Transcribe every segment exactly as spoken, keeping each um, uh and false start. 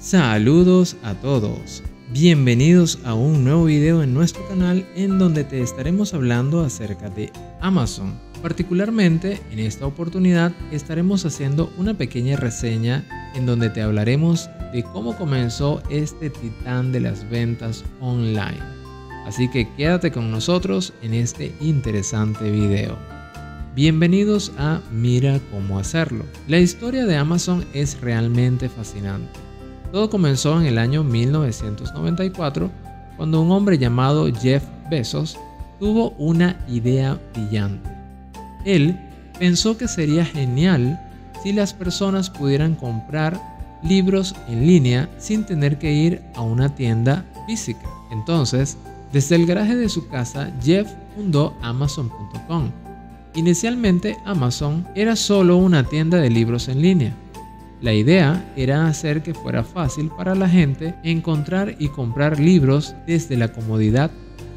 Saludos a todos, bienvenidos a un nuevo video en nuestro canal en donde te estaremos hablando acerca de Amazon. Particularmente en esta oportunidad estaremos haciendo una pequeña reseña en donde te hablaremos de cómo comenzó este titán de las ventas online. Así que quédate con nosotros en este interesante video. Bienvenidos a Mira cómo hacerlo. La historia de Amazon es realmente fascinante. Todo comenzó en el año mil novecientos noventa y cuatro, cuando un hombre llamado Jeff Bezos tuvo una idea brillante. Él pensó que sería genial si las personas pudieran comprar libros en línea sin tener que ir a una tienda física. Entonces, desde el garaje de su casa, Jeff fundó Amazon punto com. Inicialmente, Amazon era solo una tienda de libros en línea. La idea era hacer que fuera fácil para la gente encontrar y comprar libros desde la comodidad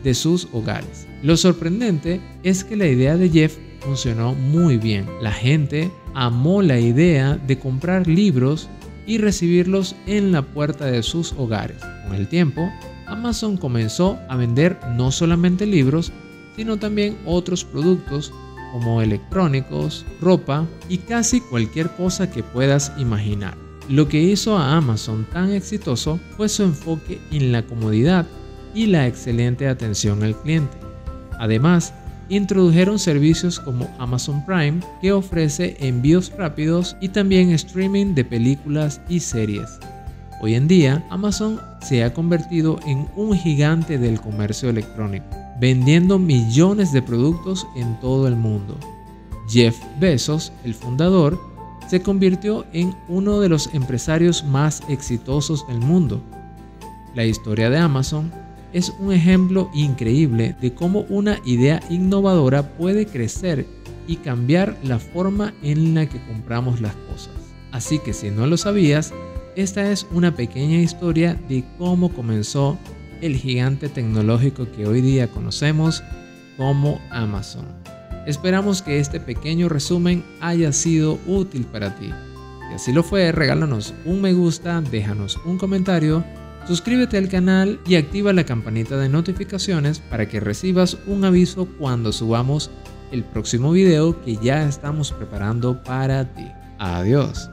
de sus hogares. Lo sorprendente es que la idea de Jeff funcionó muy bien. La gente amó la idea de comprar libros y recibirlos en la puerta de sus hogares. Con el tiempo, Amazon comenzó a vender no solamente libros, sino también otros productos como electrónicos, ropa y casi cualquier cosa que puedas imaginar. Lo que hizo a Amazon tan exitoso fue su enfoque en la comodidad y la excelente atención al cliente. Además, introdujeron servicios como Amazon Prime, que ofrece envíos rápidos y también streaming de películas y series. Hoy en día, Amazon se ha convertido en un gigante del comercio electrónico, vendiendo millones de productos en todo el mundo. Jeff Bezos, el fundador, se convirtió en uno de los empresarios más exitosos del mundo. La historia de Amazon es un ejemplo increíble de cómo una idea innovadora puede crecer y cambiar la forma en la que compramos las cosas. Así que si no lo sabías, esta es una pequeña historia de cómo comenzó el gigante tecnológico que hoy día conocemos como Amazon. Esperamos que este pequeño resumen haya sido útil para ti. Si así lo fue, regálanos un me gusta, déjanos un comentario, suscríbete al canal y activa la campanita de notificaciones para que recibas un aviso cuando subamos el próximo video que ya estamos preparando para ti. Adiós.